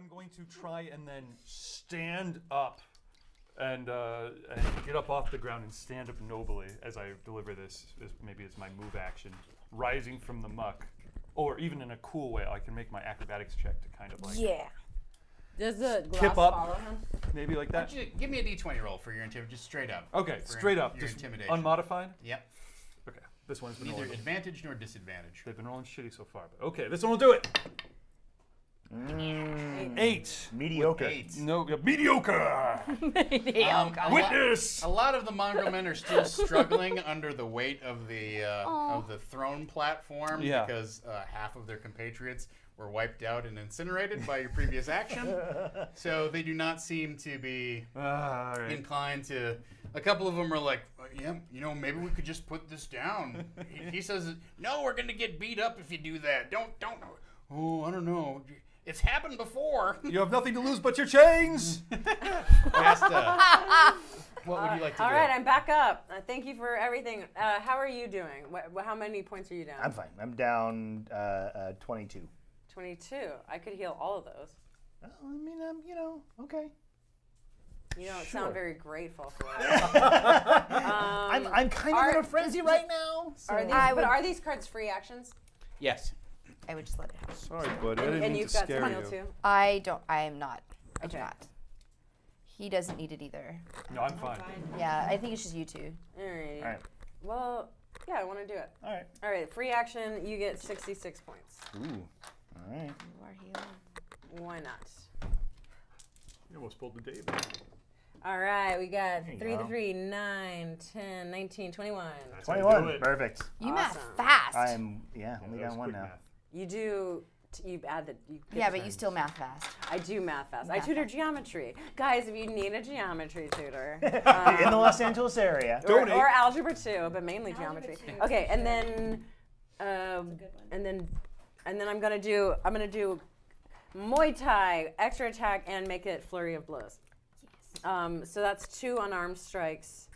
I'm going to try and then stand up and get up off the ground and stand up nobly as I deliver this. Maybe it's my move action, rising from the muck, or even in a cool way, I can make my acrobatics check to kind of like Does the glass follow him? Maybe like that. Give me a d20 roll for your intimidation, just straight up. Okay, straight up. Your intimidation. Unmodified? Yep. Okay, this one's been neither rolling. Advantage nor disadvantage. They've been rolling shitty so far, but okay, this one will do it. Eight. Mediocre. Eight. No, mediocre. Witness. A lot of the Mongrel men are still struggling under the weight of the throne platform because half of their compatriots were wiped out and incinerated by your previous action. So they do not seem to be inclined to. A couple of them are like, yeah, you know, maybe we could just put this down. He says, no, we're gonna get beat up if you do that. Don't. Oh, I don't know. It's happened before. You have nothing to lose but your chains. Asta, what would you like to do? All right, I'm back up. Thank you for everything. How are you doing? How many points are you down? I'm fine. I'm down 22. 22. I could heal all of those. I mean, you know, okay. You don't sound very grateful for that. I'm kind of in a frenzy right now. So. Are these cards free actions? Yes. I would just let it happen. Sorry, buddy. And you've got Spinal too? I don't. I am not. I do not. He doesn't need it either. No, I'm fine. Yeah, I think it's just you two. All right. All right. Well, yeah, I want to do it. All right. All right. Free action. You get 66 points. Ooh. All right. You are healing. Why not? You almost pulled the David. All right, we got 3 to 3, 9, 10, 19, 21. That's 21. Perfect. You math fast. I'm only got one now. Math. You do. You add the. You but you still math fast. I do math fast. I tutor geometry, guys. If you need a geometry tutor in the Los Angeles area, or algebra too, but mainly geometry. Okay, and then, I'm gonna do. I'm gonna do Muay Thai, extra attack, and make it flurry of blows. So that's 2 unarmed strikes,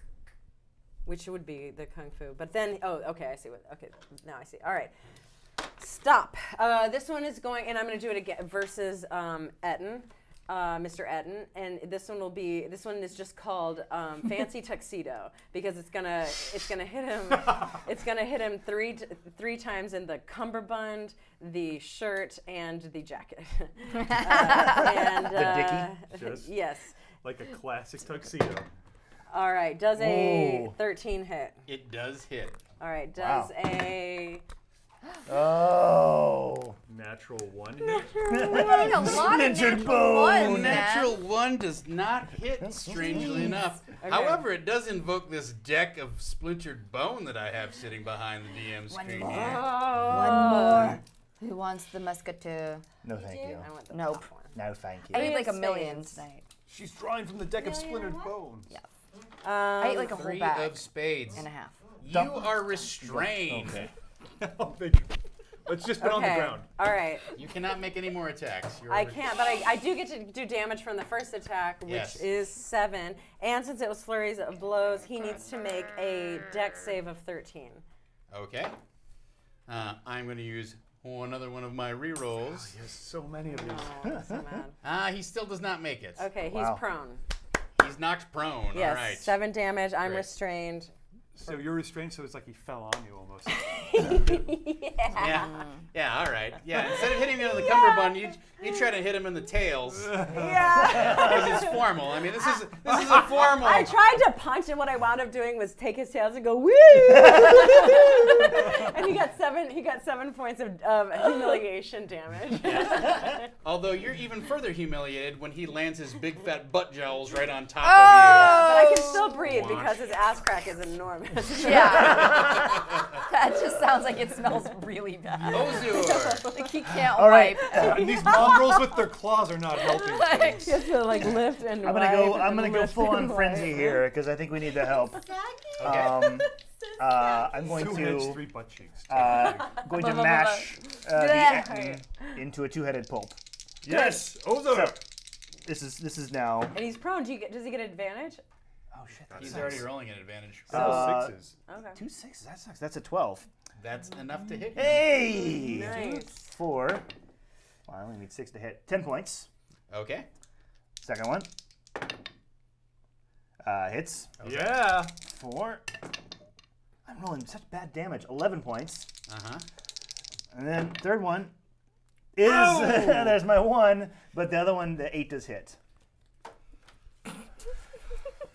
which would be the kung fu. But then, I see what. Okay, now I see. All right, stop. This one is going, and I'm going to do it again versus Etten, Mr. Etten, and this one will be. This one is just called Fancy Tuxedo because it's gonna hit him. It's gonna hit him three times in the cummerbund, the shirt, and the jacket. The dickie. Yes. Like a classic tuxedo. All right, does a 13 hit? It does hit. All right, does a... Natural 1 hit? Natural 1 does not hit, strangely enough. Okay. However, it does invoke this deck of splintered bone that I have sitting behind the DM screen. One more. Who wants the musketeer? No, thank you. I want the top one. No, thank you. I need like a million tonight. She's drawing from the deck of splintered bones. Yeah. I ate like a whole bag of spades and a half. You are restrained. Okay. Let's just put on the ground. All right. You cannot make any more attacks. I can't, but I do get to do damage from the first attack, which is 7. And since it was flurries of blows, he needs to make a dex save of 13. Okay. I'm going to use another one of my rerolls. He has so many of these. Oh, so mad. He still does not make it. Okay, he's prone. He's knocked prone. Yes, all right. 7 damage. I'm restrained. So you're restrained, so it's like he fell on you almost. Yeah, all right. Yeah, instead of hitting him in the cummerbund, you try to hit him in the tails. Because it's formal. I mean, this is a formal. I tried to punch, and what I wound up doing was take his tails and go woo. And he got seven points of humiliation damage. Although you're even further humiliated when he lands his big fat butt jowls right on top of you. But I can still breathe because his ass crack is enormous. That just sounds like it smells really bad. Ozure. Like he can't wipe. And these mongrels with their claws are not helping. He has to like lift and I'm gonna go full on frenzy here because I think we need the help. Okay. I'm going to 3 butt cheeks. Going to mash the into a 2-headed pulp. Yes, Ozure. So, this is now. And he's prone. Does he get advantage? Oh shit! That sucks. Already rolling an advantage. 6s. Okay. 2 6s. That sucks. That's a 12. That's enough to hit. Hey! Nice. 4. Well, I only need 6 to hit. 10 points. Okay. Second one. Hits. Okay. Yeah. 4. I'm rolling such bad damage. 11 points. Uh-huh. And then third one is, there's my 1, but the other one, the 8 does hit.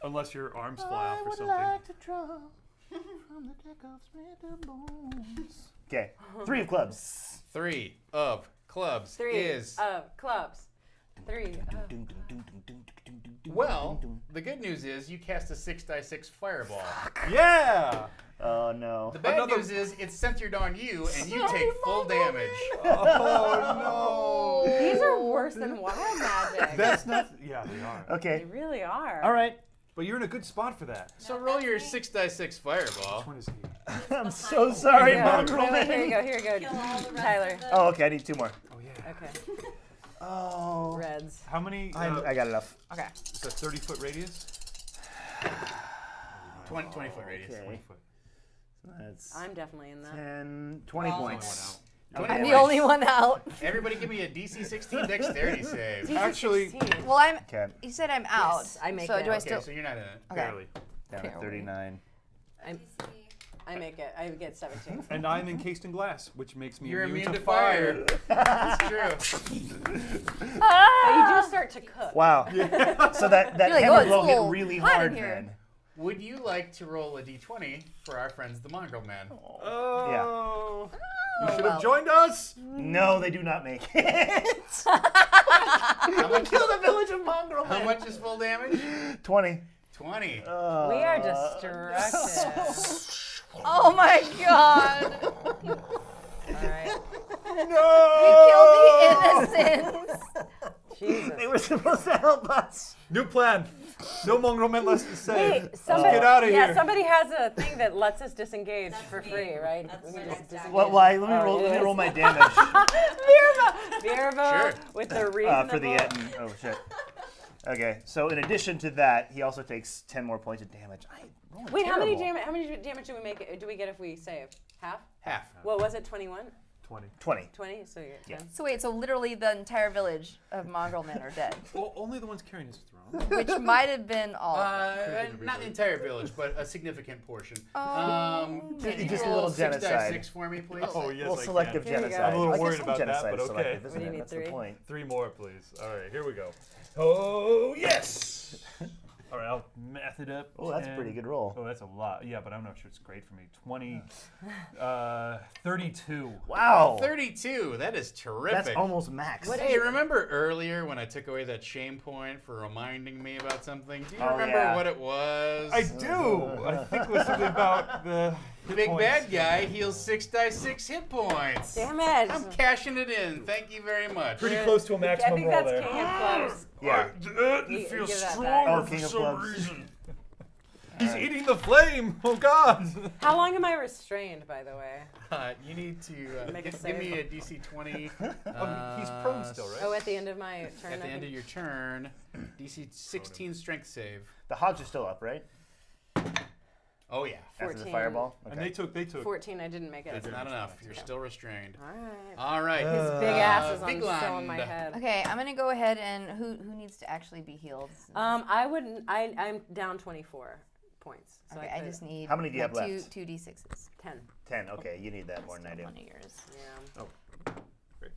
Unless your arms fly off or something. I would like to draw from the deck of Smith Bones. Okay, 3 of clubs. 3 of clubs is... 3 of clubs. 3 Well, the good news is you cast a 6-die-6 fireball. Fuck. Yeah! Oh, no. The bad news is it's centered on you, and you take full damage. Oh, no. These are worse than wild magic. That's not... Yeah, they are. Okay. They really are. All right. But you're in a good spot for that. So roll your 6-die-6 fireball. Which one is he? I'm so sorry, Mark. Here you go. Here you go. Tyler. Oh, okay. I need 2 more. Oh, yeah. Okay. Oh. Reds. How many? I got enough. Okay. It's a 30-foot radius? 20-foot radius. Okay. 20-foot. That's I'm definitely in that. 20 points. I'm the only one out. Everybody give me a DC 16 dexterity save. DC Actually, 16. Well, I'm. Okay. You said I'm out. Yes, I make so it. Do I still? Okay, so you're not in it. Okay. Barely. Down at 39. I make it. I get 17. And I'm encased in glass, which makes me immune to fire. That's true. But you do start to cook. Wow. Yeah. So that like, hammer blow hit really hard then. Would you like to roll a d20 for our friends, the Mongrel Men? Oh. Yeah. You should have joined us. No, they do not make it. I'm gonna kill the village of Mongrel Men. How much is full damage? 20. 20. We are distracted. Oh my god! All right. No! You killed the innocents. Jesus. They were supposed to help us. New plan. No mongrel men left to save. Wait, somebody, get out of here. Yeah, somebody has a thing that lets us disengage for free, right? Why? Let me roll my damage. Virvo sure. With the reasonable. For the oh shit. Okay, so in addition to that, he also takes 10 more points of damage. Wait, how many damage do we make? Do we get if we save? Half? Half. What was it? 21. 20. 20. 20. So you're yeah. 10. So wait, so literally the entire village of Mongrel Men are dead. Well, only the ones carrying his throne. Which might have been all. Not the entire village, but a significant portion. Just a little genocide. 6 for me, please. Oh yes, I selective can. Genocide. I'm a little worried about that, but okay. What do you need? That's 3? The point. 3 more, please. All right, here we go. Oh yes. All right, I'll math it up. Oh, that's a pretty good roll. Oh, that's a lot. Yeah, but I'm not sure it's great for me. 20, 32. Wow. 32. That is terrific. That's almost max. Hey, remember earlier when I took away that shame point for reminding me about something? Do you remember what it was? I do. I think it was about the big points. Bad guy heals 6-die-6 hit points. Damn it. I'm cashing it in. Thank you very much. Pretty close to a maximum roll there. I think that's yeah. It feels stronger for some reason. He's eating the flame. Oh god. How long am I restrained, by the way? You need to give me a DC 20. He's prone still, right? Oh, at the end of my turn. At the end of your turn, DC 16 strength save. The hogs are still up, right? Oh yeah. 14. After the fireball. Okay. And they took 14. I didn't make it. That's not enough. You're still restrained. All right. His big ass is still in my head. Okay, I'm gonna go ahead and who needs to actually be healed? I wouldn't. I'm down 24 points. So okay, I just need. How many do you have left? 2 d6s. 10. 10. Okay, you need that more than I do. 1 of yours. Yeah. Oh. Great.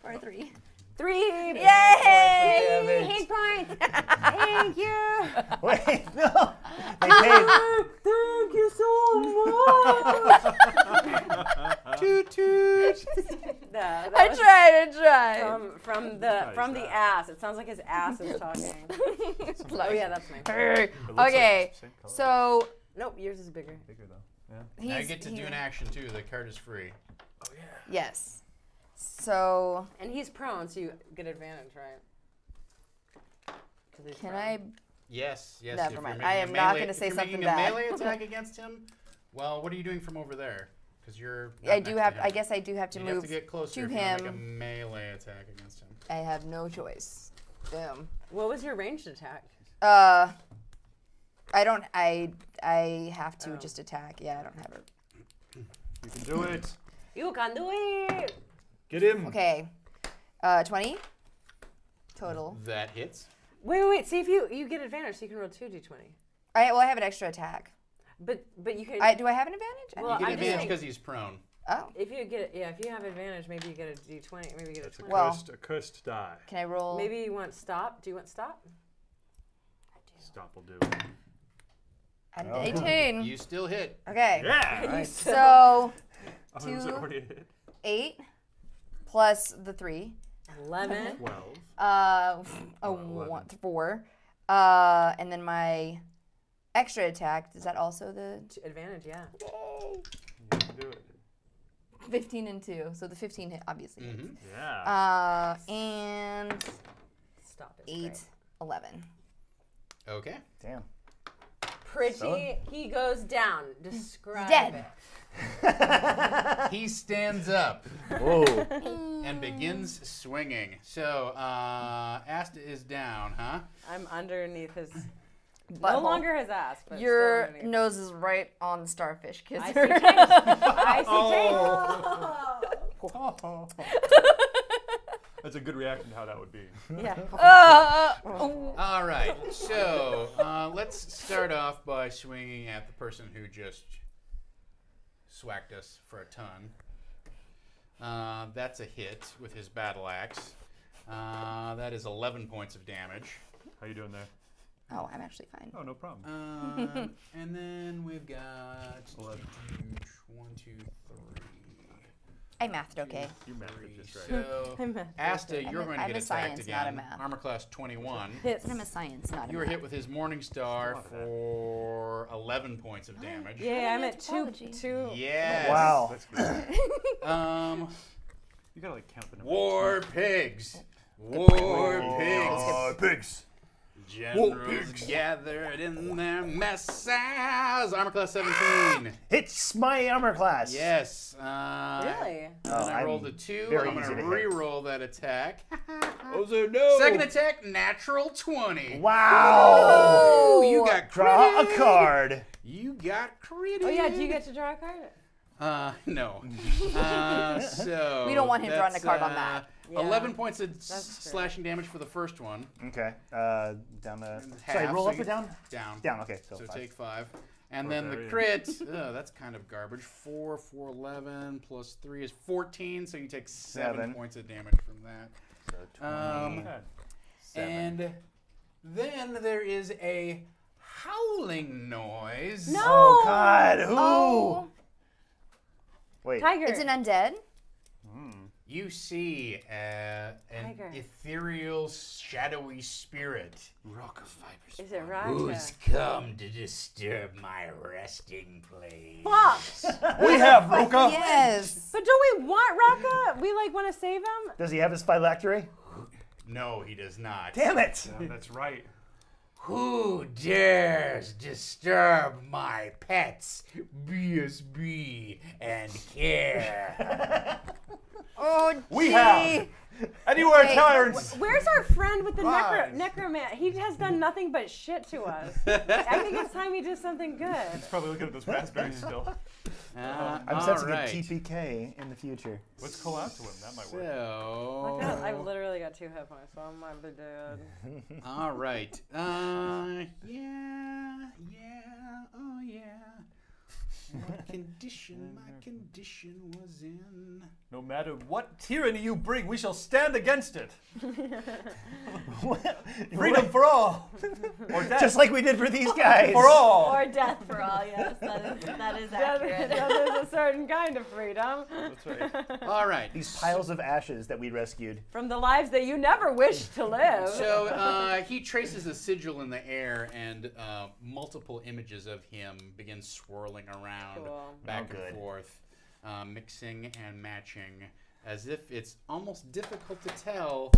4 or 3. 3! Yay! Hit points! Thank you! Wait, no! They paid. Thank you so much! Toot toot! I tried. From the ass. It sounds like his ass is talking. Oh yeah, that's my favorite. Okay, like so... Nope, yours is bigger. Bigger though. Yeah. Now you get to do an action too. The card is free. Oh yeah. Yes. So and he's prone, so you get advantage, right? Can prone. I? Yes, yes. Never mind. I am not going to say something bad. You're making a melee attack against him. Well, what are you doing from over there? Because you're. I do have. I guess I do have to move. You have to get closer to him. Make a melee attack against him. I have no choice. Damn. What was your ranged attack? I don't. I have to just attack. Yeah, I don't have it. You can do it. You can do it. Get him. Okay. 20. total. That hits. Wait. See if you get advantage, so you can roll 2d20. Well, I have an extra attack. But you can. Do I have an advantage? Well, you get advantage because he's prone. Oh. If you get if you have advantage, maybe you get a d20. Maybe you get a 20. A cursed die. Can I roll? Maybe you want stop. Do you want stop? I do. Stop will do. At an 18. You still hit. Okay. Yeah. Right. So 8 plus the 3. 11. 12. 4. And then my extra attack. Is that also the advantage? Yeah. Yay. You can do it. 15 and 2. So the 15 hit, obviously. Mm-hmm. Yeah. And stop it. 11. Okay. Damn. Pritchie, he goes down. Describe it. He stands up. Whoa. And begins swinging. So, Asta is down, huh? I'm underneath his... Butthole. No longer his ass, but your nose is right on the starfish kisser. I see change. That's a good reaction to how that would be. Yeah. All right. So let's start off by swinging at the person who just swacked us for a ton. That's a hit with his battle axe. That is 11 points of damage. How you doing there? Oh, I'm actually fine. Oh, no problem. And then we've got 1, 2, 3. I mathed okay. You mathed it just right. So, Asta, you're going to get attacked again. Armor class 21. Hits. I'm a science, not a math. You were hit with his Morning Star for 11 points of damage. Yeah, I'm at 2. Yes. Wow. That's good. You gotta like count the numbers. War pigs. Generals gathered in their messes. Armor class 17. Hits my armor class. Yes. Really? I rolled a 2. I'm going to re-roll that attack. No. Second attack, natural 20. Wow. Ooh, you got critted. Draw a card. You got critted. Oh, yeah. Do you get to draw a card? No. So we don't want him drawing a card on that. Yeah. 11 points of slashing damage for the first one. Okay. Down the... Sorry, roll up or down? Down. Down, okay. So 5. Take 5. And then the crit, that's kind of garbage. 4, 4, 11, plus 3 is 14, so you take 7 points of damage from that. So 20. And then there is a howling noise. No! Oh, God. Ooh. Oh. Wait. Tiger. It's an undead? Mm. You see an ethereal, shadowy spirit. Rock of Vipers. Is it Raja? Who's come to disturb my resting place? Fox! We have Rocca! Yes! But don't we want Rocca? We like want to save him? Does he have his phylactery? No, he does not. Damn it! Yeah, that's right. Who dares disturb my pets, BSB and care? Oh, gee. We have anywhere turns. Where's our friend with the necromant? He has done nothing but shit to us. I think it's time he did something good. He's probably looking at those raspberries still. I'm sensing a TPK in the future. Let's call out to him. That might work. So... I literally got 2 hit points, so I might be dead. All right. My condition was in. No matter what tyranny you bring, we shall stand against it. Freedom for all, or death. Just like we did for these guys. For all, or death for all. Yes, that is accurate. There's a certain kind of freedom. That's right. All right. These piles of ashes that we rescued from the lives that you never wished to live. So he traces a sigil in the air, and multiple images of him begin swirling around. Back and forth, mixing and matching, as if it's almost difficult to tell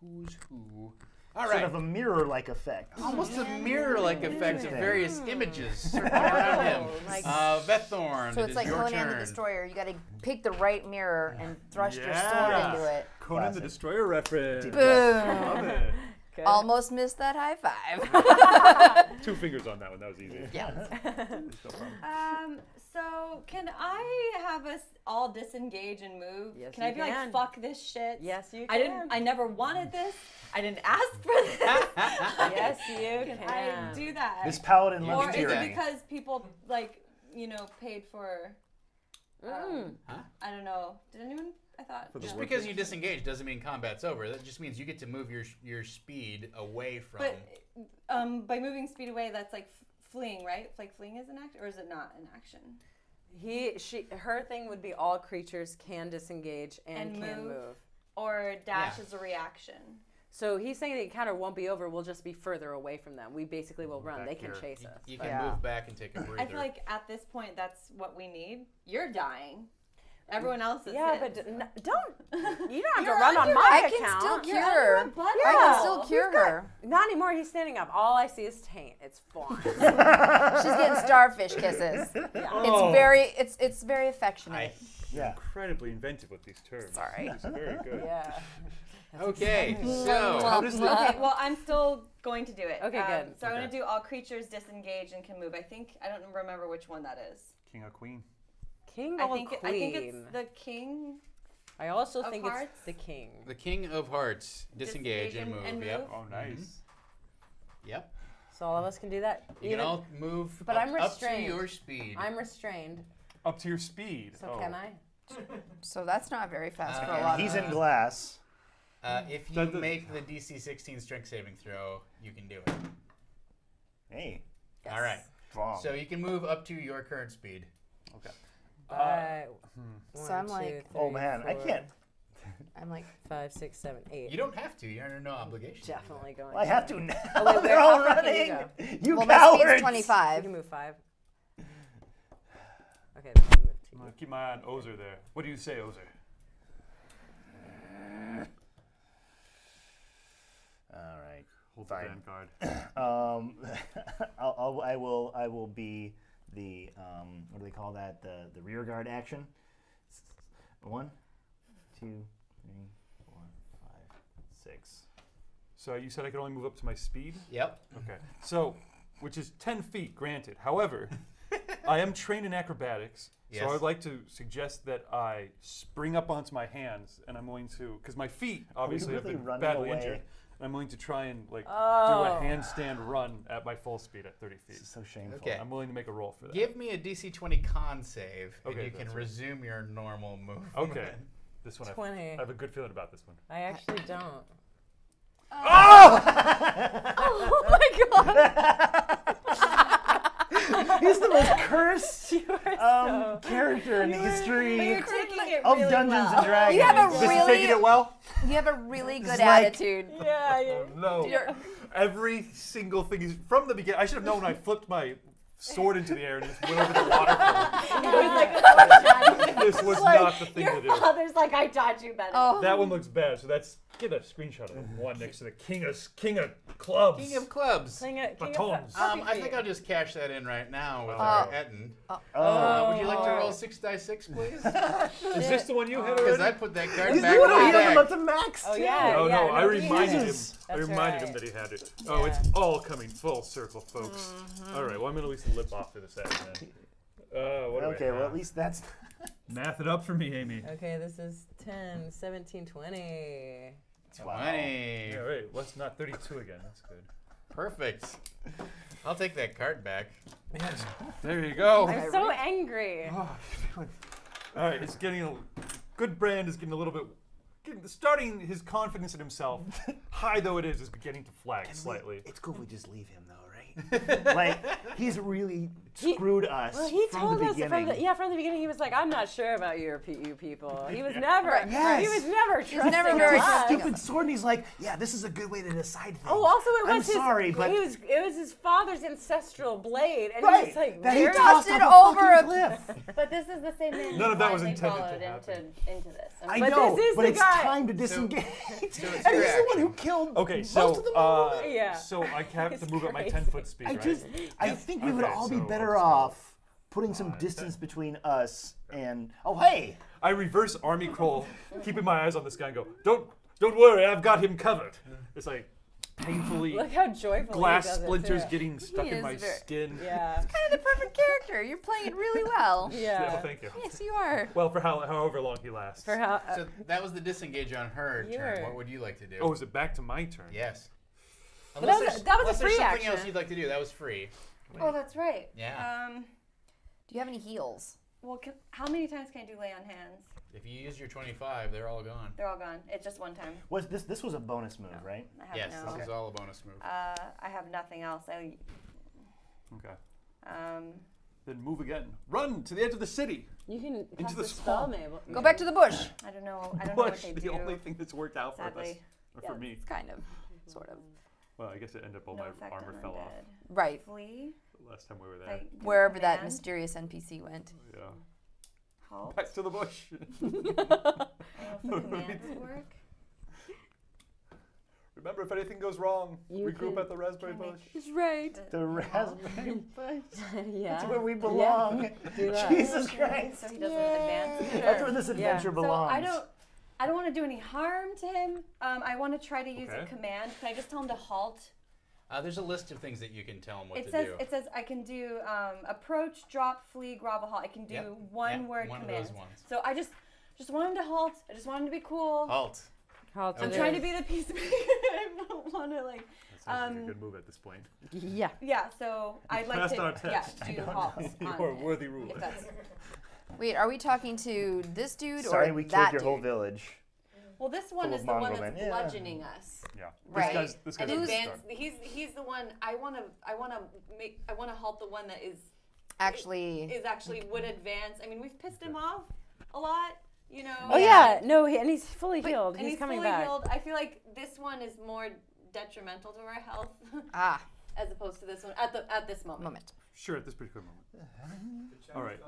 who's who. All right. Sort of a mirror-like effect. Almost a mirror-like effect of various images circling around him. Vethorn, so it's like Conan the Destroyer. You got to pick the right mirror and thrust your sword into it. Conan the Destroyer reference. Boom. Love it. Okay. Almost missed that high five. 2 fingers on that one. That was easy. Yeah. So can I have us all disengage and move? Yes, can I be like, fuck this shit? Yes, you can. I never wanted this. I didn't ask for this. Yes, you can. I do that. This paladin loves tyranny. Or is it because people, like, you know, paid for... I don't know. Did anyone... I thought... Just because you disengage doesn't mean combat's over. That just means you get to move your speed away from... But by moving speed away, that's like fleeing, right? Like fleeing is an action, or is it not an action? Her thing would be all creatures can disengage and can move. Or dash is a reaction. So he's saying the encounter won't be over. We'll just be further away from them. We basically will run. They can chase us. You can move back and take a breather. I feel like at this point, that's what we need. You're dying. Everyone else is but don't. You don't have to run on my account. I can still cure her. Not anymore. He's standing up. All I see is taint. It's fine. She's getting starfish kisses. Yeah. Oh. It's very. It's very affectionate. Incredibly inventive with these terms. Sorry. It's very good. Yeah. Okay, so how does that? Okay, well, I'm still going to do it. Okay, good. So I'm going to do all creatures disengage and can move. I think I don't remember which one that is. King or queen? King or queen? I think it's the king. I also think it's the king. The king of hearts disengage and move. Yep. Oh, nice. Mm-hmm. Yep. So all of us can do that. You can all move. But I'm restrained. Up to your speed. I'm restrained. Up to your speed. So can I? So that's not very fast for a lot. He's in glass. If you make the DC 16 strength saving throw, you can do it. Hey. Yes. All right. Bomb. So you can move up to your current speed. Okay. So I'm like, oh man, I can't. I'm like 5, 6, 7, 8. You don't have to. You're under no obligation. Definitely going. Well, I have to now. Oh, wait, they're all running. You cowards. My speed's 25. You can move 5. Okay. Then I'll move 2. I'm gonna keep my eye on Ozure there. What do you say, Ozure? All right. Hold fine. The vanguard. I will be the what do they call that? The rear guard action. 1, 2, 3, 4, 5, 6. So you said I could only move up to my speed? Yep. Okay. So, which is 10 feet, granted. However, I am trained in acrobatics. Yes. So I would like to suggest that I spring up onto my hands, and I'm going to, because my feet obviously have been badly injured. I'm willing to try and like do a handstand run at my full speed at 30 feet. This is so shameful. Okay. I'm willing to make a roll for that. Give me a DC 20 con save, and you can resume your normal move. Okay. This one, 20. I have a good feeling about this one. I actually don't. Oh! Oh my god! He's the most cursed character in the history of Dungeons and Dragons. You have a really taking it well. You have a really good attitude. Yeah, no. Every single thing is from the beginning. I should have known when I flipped my sword into the air and just went over the waterfall. This was like, not the thing to do. Your father's like, I taught you better. Oh. That one looks bad. So that's get a screenshot of one next to the king of clubs. King of clubs. Batons. I think I'll just cash that in right now with our Etten. Would you like to roll 6d6, please? Is this the one you hit already? Because I put that card back. You would have hit him max. Oh yeah. Oh no! I reminded him. I reminded him that he had it. Yeah. Oh, it's all coming full circle, folks. Mm-hmm. All right. Well, I'm gonna at least lip off to this action. Okay, well at least that's... Math it up for me, Amy. Okay, this is 10, 17, 20. 20. All right, let's not 32 again. That's good. Perfect. I'll take that card back. Yes. There you go. I'm so angry. Oh, all right, it's getting... Goodbrand is getting a little bit... Starting his confidence in himself, high though it is beginning to flag slightly. It's cool we just leave him, though. Like, he's really screwed us from the beginning. From the beginning, he was like, I'm not sure about your PU people. He was never, he was never trusting us. Stupid sword, and he's like, yeah, this is a good way to decide things. Oh, also, it was his father's ancestral blade, and he was like, that he tossed it over a cliff. But this is the same thing. None of that was intended to happen. I know, but it's time to disengage. And he's the one who killed most of them all. So I have to move up my 10-foot speed, right? I think we would all be better off putting some distance between us and... Oh, hey! I reverse army crawl, keeping my eyes on this guy and go, don't worry, I've got him covered. It's like, painfully look how joyful glass splinters getting stuck in my skin. Yeah. It's kind of the perfect character. You're playing it really well. Yeah. Oh, thank you. Yes, you are. Well, for however long he lasts. For how, so that was the disengage on her turn. What would you like to do? Oh, is it back to my turn? Yes. Unless that was a free action. Unless there's something else you'd like to do. That was free. Wait. Oh, that's right. Yeah. Do you have any heals? Well, how many times can I do lay on hands? If you use your 25, they're all gone. They're all gone. It's just one time. Was this? This was a bonus move, right? Yes, no. This is all a bonus move. I have nothing else. Okay. Then move again. Run to the edge of the city. You can into the swamp. Go back to the bush. I don't know. I don't know what they do. The only thing that's worked out for us, or for me, kind of, sort of. Well, I guess it ended up all my armor fell off. Right. Flee. Last time we were there. Like, wherever that mysterious NPC went. Yeah. Halt. Back to the bush. Commands work. Remember, if anything goes wrong, regroup at the raspberry bush. He's right. The raspberry bush. Yeah. That's where we belong. Yeah. Jesus Christ. So he doesn't advance. Sure. That's where this adventure belongs. So I don't want to do any harm to him. I want to try to use a command. Can I just tell him to halt? There's a list of things that you can tell him what to do. It says I can do approach, drop, flee, grovel, halt. I can do one word command. So I just want him to halt. I just want him to be cool. Halt. Halt. I'm trying to be the peacemaker. I don't want to like. That's a good move at this point. Yeah. Yeah. So I'd like to do halt. You are a worthy ruler. Wait, are we talking to this dude or that dude? Sorry, we killed your whole village. Well, this one is the one that's bludgeoning us. Yeah. Right. This guy's he's the one I want to halt the one that actually would advance. I mean, we've pissed him off a lot, you know. Oh yeah, no, and he's fully healed. And he's coming back. Healed. I feel like this one is more detrimental to our health. As opposed to this one at this moment. Sure, at this particular moment. All right.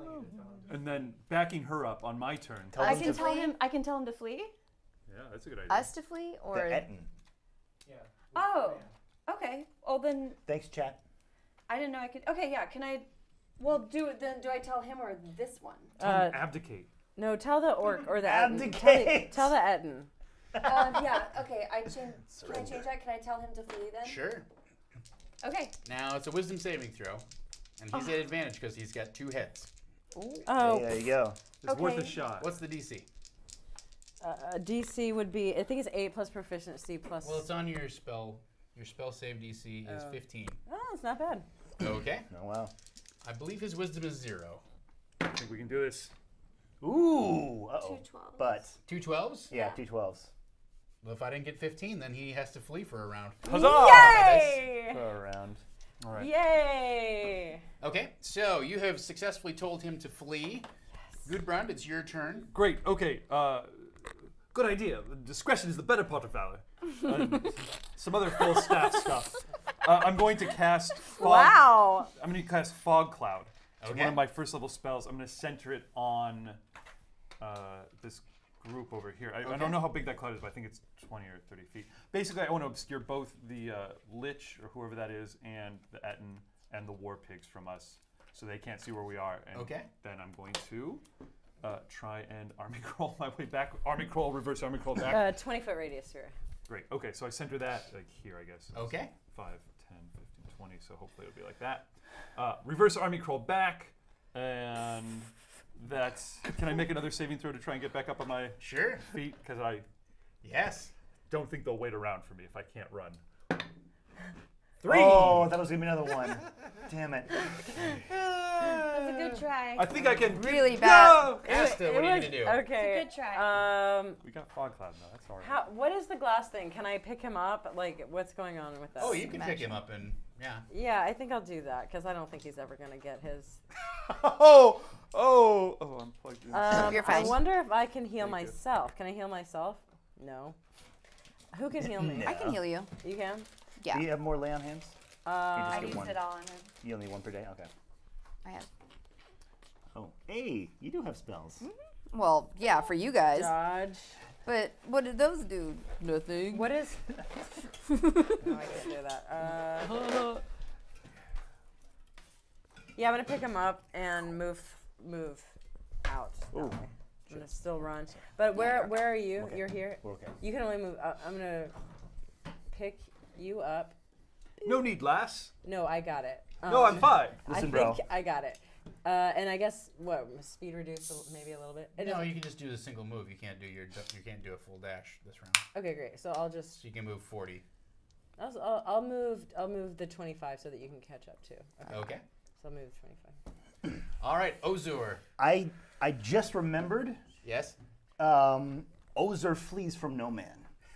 And then backing her up on my turn. I can tell him to flee. Yeah, that's a good idea. Us to flee or the Etten. Yeah. Oh. Okay. Well then. Thanks, chat. I didn't know I could. Okay. Yeah. Can I? Well, do it then. Do I tell him or this one? Abdicate. No, tell the orc or the abdicate. Tell the Etten. Yeah. Okay. Can I change that? Can I tell him to flee then? Sure. Okay. Now it's a wisdom saving throw, and he's at advantage because he's got 2 hits. Ooh. Oh. Hey, there you go. It's worth a shot. What's the DC? DC would be, I think it's 8 plus proficiency plus. Well, it's on your spell. Your spell save DC is 15. Oh, it's not bad. Okay. Oh, wow. I believe his wisdom is 0. I think we can do this. Ooh. Uh-oh. 2 12s. But. 2 12s? Yeah, 2 12s. Well, if I didn't get 15, then he has to flee for a round. Huzzah! Yay! Nice. For a round. All right. Yay! Okay, so you have successfully told him to flee. Yes. Goodbrand, it's your turn. Great, okay. Good idea. Discretion is the better part of valor. Some other full staff stuff. I'm going to cast Fog. Wow. I'm going to cast Fog Cloud. It's one of my first level spells. I'm going to center it on this group over here. I don't know how big that cloud is, but I think it's 20 or 30 feet. Basically, I want to obscure both the Lich, or whoever that is, and the Etten, and the War Pigs from us, so they can't see where we are. And then I'm going to... try and army crawl my way back. Army crawl, reverse army crawl back. 20-foot radius here. Great. Okay, so I center that like here, I guess. Okay. 5, 10, 15, 20, so hopefully it'll be like that. Reverse army crawl back, and that's... Can I make another saving throw to try and get back up on my feet? Because I don't think they'll wait around for me if I can't run. 3! Oh, that was going to be another one. Damn it. That's a good try. I think I can really bad. No! Asta, what are you going to do? Okay. It's a good try. We got Fog Cloud though. That's all right. What is the glass thing? Can I pick him up? Like, what's going on with that? Oh, you can pick him up and, yeah, I think I'll do that because I don't think he's ever going to get his. Oh, I'm plugged in. You're fine. I wonder if I can heal myself. Can I heal myself? No. Who can heal me? I can heal you. You can? Yeah. Do you have more lay on hands? I used it all on him. You only 1 per day? Okay. I have. Oh, hey, you do have spells. Mm-hmm. Well, yeah, for you guys. Dodge. But what did those do? Nothing. What is? No, I can't do that. Yeah, I'm gonna pick him up and move out. Ooh. I'm gonna still run. But where are you? Okay. You're here. We're okay. You can only move. I'm gonna pick You up. No need, lass. No, I got it. No, I'm fine. Listen, bro. I got it. And I guess what speed reduce maybe a little bit. No, you can just do the single move. You can't do your a full dash this round. Okay, great. So I'll just. So you can move 40. I'll move the 25 so that you can catch up too. Okay. Okay. So I'll move 25. All right, Ozure. I just remembered. Yes. Ozure flees from no man.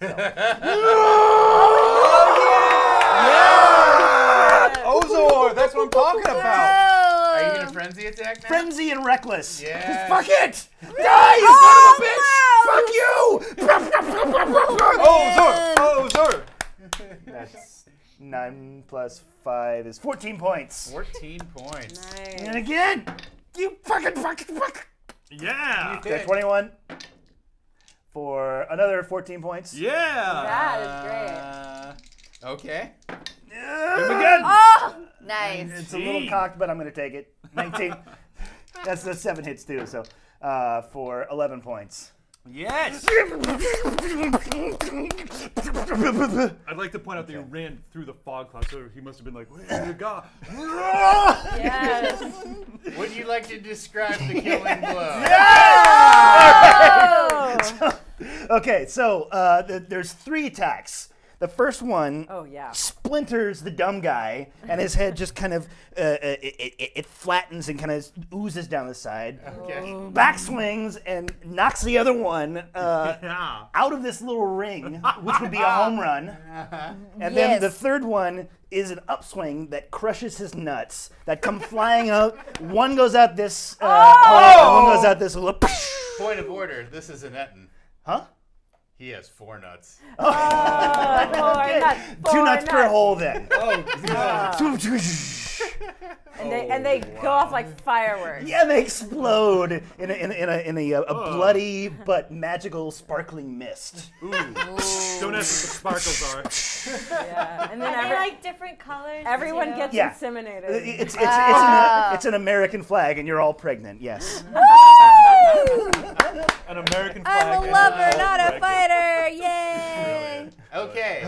So. Yeah! Ozure, that's what I'm talking about. Are you gonna frenzy attack now? Frenzy and reckless. Yeah. Fuck it! Die, you son of a bitch! Fuck you! Ozure! Ozure! That's 9 plus 5 is 14 points. 14 points. Nice. And again, you fuck. Yeah. That's 21 for another 14 points. Yeah. That is great. Okay. Good. Oh, nice. It's a little cocked, but I'm going to take it. 19. That's the 7 hits, too, so for 11 points. Yes. I'd like to point out that you ran through the fog cloud, so he must have been like, where's the god? Yes. Would you like to describe the killing blow? Yes. Oh. So, okay, so there's 3 attacks. The first one splinters the dumb guy, and his head just kind of it flattens and kind of oozes down the side. Okay. Backswings and knocks the other one out of this little ring, which would be a home run. And then the third one is an upswing that crushes his nuts that come flying out. One goes out this corner, one goes out this little. Point of order. This is an Etten. Huh? He has 4 nuts. Oh, four nuts per hole then. Oh, and they go off like fireworks. Yeah, they explode in a bloody but magical sparkling mist. Ooh. Don't ask what the sparkles are. Yeah, and then every, like different colors. Everyone gets inseminated. It's an American flag, and you're all pregnant. Yes. An American flag. I'm a lover, not a fighter. Yay! Okay.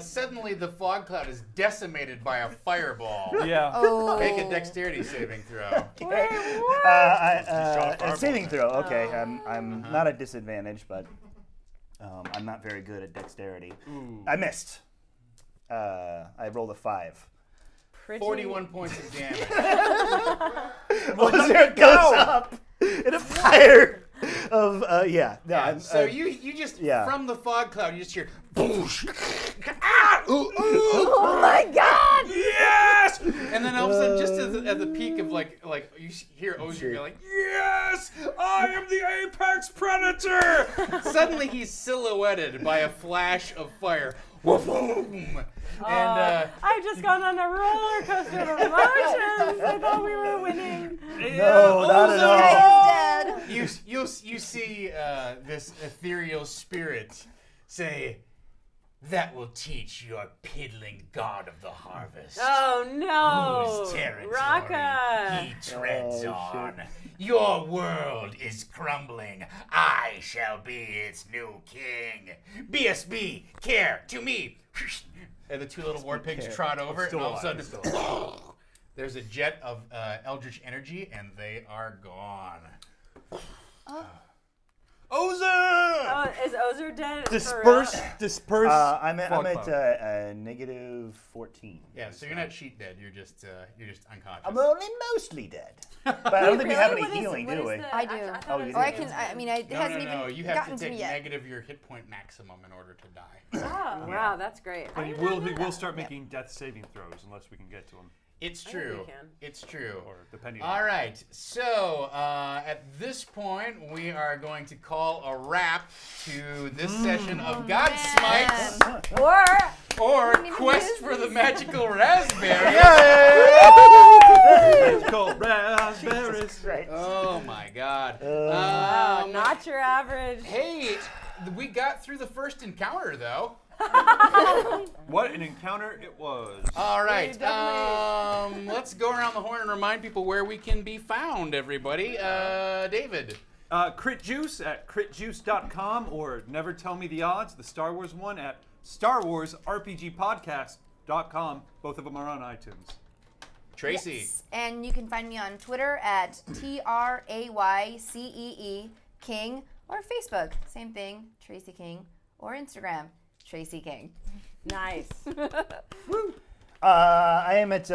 Suddenly, the fog cloud is decimated by a fireball. Yeah. Oh. Make a dexterity saving throw. Wait, what? A saving throw. Okay. I'm not at disadvantage, but I'm not very good at dexterity. Ooh. I missed. I rolled a 5. Pretty. 41 points of damage. Ozure goes up in a fire. Of so you just from the fog cloud you just hear boosh. Ah, ooh, ooh. Oh my god, yes. And then all of a sudden just at the peak of like you hear Ozure, you're like, yes, I am the apex predator. Suddenly he's silhouetted by a flash of fire. Boom. And I've just gone on a roller coaster of emotions. I thought we were winning. No, not at all. You see this ethereal spirit say, "That will teach your piddling god of the harvest." Oh no! Whose territory Raka. He treads on. Shit. Your world is crumbling. I shall be its new king. BSB, care to me. And the 2 little war pigs trot over, and all of a sudden, there's a jet of eldritch energy, and they are gone. Ozure! Oh, is Ozure dead? Disperse. I'm at -14. Yeah, so you're not sheet dead. You're just unconscious. I'm only mostly dead. But I don't think we have any healing, do we? I do. It hasn't even gotten to me yet. You have to take negative your hit point maximum in order to die. Oh, wow, that's great. But we'll start making death saving throws unless we can get to him. It's true. It's true. Or depending on. All right. So at this point, we are going to call a wrap to this session of Godsmites or Quest for the Magical Raspberry. Magical raspberries. Oh my God. Wow, not your average. Hey, we got through the first encounter though. What an encounter it was. All right. Let's go around the horn and remind people where we can be found, everybody. David. Crit Juice at critjuice.com or Never Tell Me the Odds, the Star Wars one at Star Wars RPG Podcast.com. Both of them are on iTunes. Traycee. Yes. And you can find me on Twitter at TRAYCEE King, or Facebook, same thing, Traycee King, or Instagram, Traycee King. Nice. Woo. I am at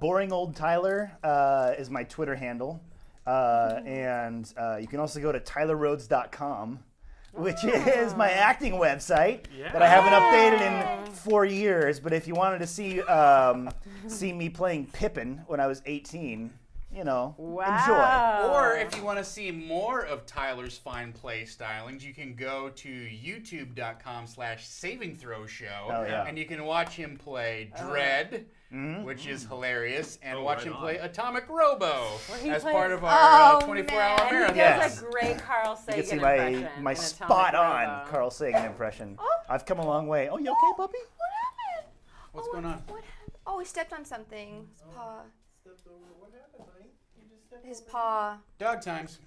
Boring Old Tyler is my Twitter handle. And you can also go to tylerrhoades.com, which is my acting website that I haven't updated in 4 years. But if you wanted to see see me playing Pippin when I was 18, you know, enjoy. Or if you want to see more of Tyler's fine play stylings, you can go to youtube.com/savingthrowshow, and you can watch him play Dread, which is hilarious, and watch him play Atomic Robo as part of our 24-hour marathon. He does a great Carl Sagan impression. You can see my spot-on Carl Sagan impression. Oh. I've come a long way. Oh, you okay, puppy? What happened? What's going on? What happened? Oh, he stepped on something. His paw. Stepped over. What happened, buddy? You just stepped his paw. Dog times.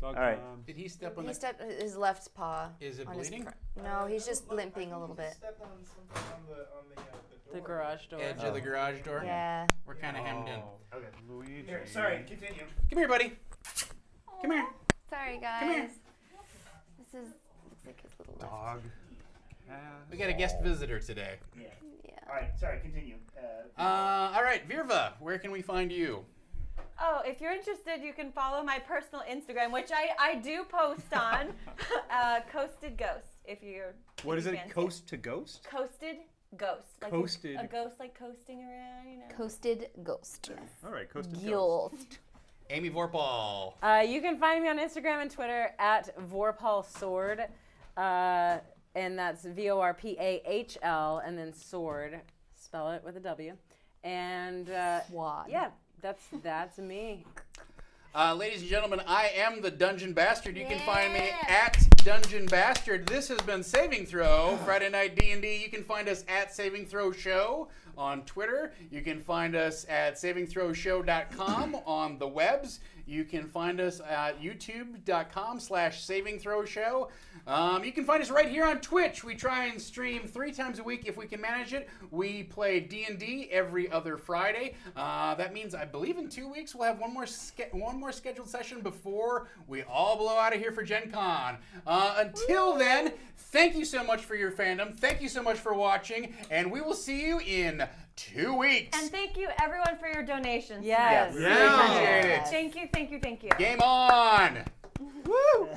Dog time. Did he step on? He stepped his left paw. Is it bleeding? No, he's just limping a little bit. Stepped on something on the garage door. Edge of the garage door? Yeah. We're kind of hemmed in. Okay. Luigi. Here, sorry, continue. Come here, buddy. Aww. Come here. Sorry, guys. Come here. This is, looks like his little dog. We got a guest visitor today. Yeah. All right, sorry, continue. All right, Virva, where can we find you? Oh, if you're interested, you can follow my personal Instagram, which I do post on, Coasted Ghost, if you're What is it, fancy. Coast to Ghost? Coasted Ghost. Like coasted. A ghost like coasting around, you know. Coasted Ghost. Yes. All right, Coasted Ghost. Amy Vorpahl. You can find me on Instagram and Twitter at VorpahlSword, and that's VORPAHL, and then sword, spell it with a W. And yeah, that's me. Ladies and gentlemen, I am the Dungeon Bastard. You can find me at Dungeon Bastard. This has been Saving Throw, Friday Night D&D. You can find us at Saving Throw Show on Twitter. You can find us at savingthrowshow.com on the webs. You can find us at youtube.com/savingthrowshow. You can find us right here on Twitch. We try and stream 3 times a week if we can manage it. We play D&D every other Friday. That means I believe in 2 weeks we'll have one more scheduled session before we all blow out of here for Gen Con. Until then, thank you so much for your fandom. Thank you so much for watching, and we will see you in 2 weeks. And thank you, everyone, for your donations. Yes. Yes. Really appreciate it. Thank you, thank you, thank you. Game on! Woo!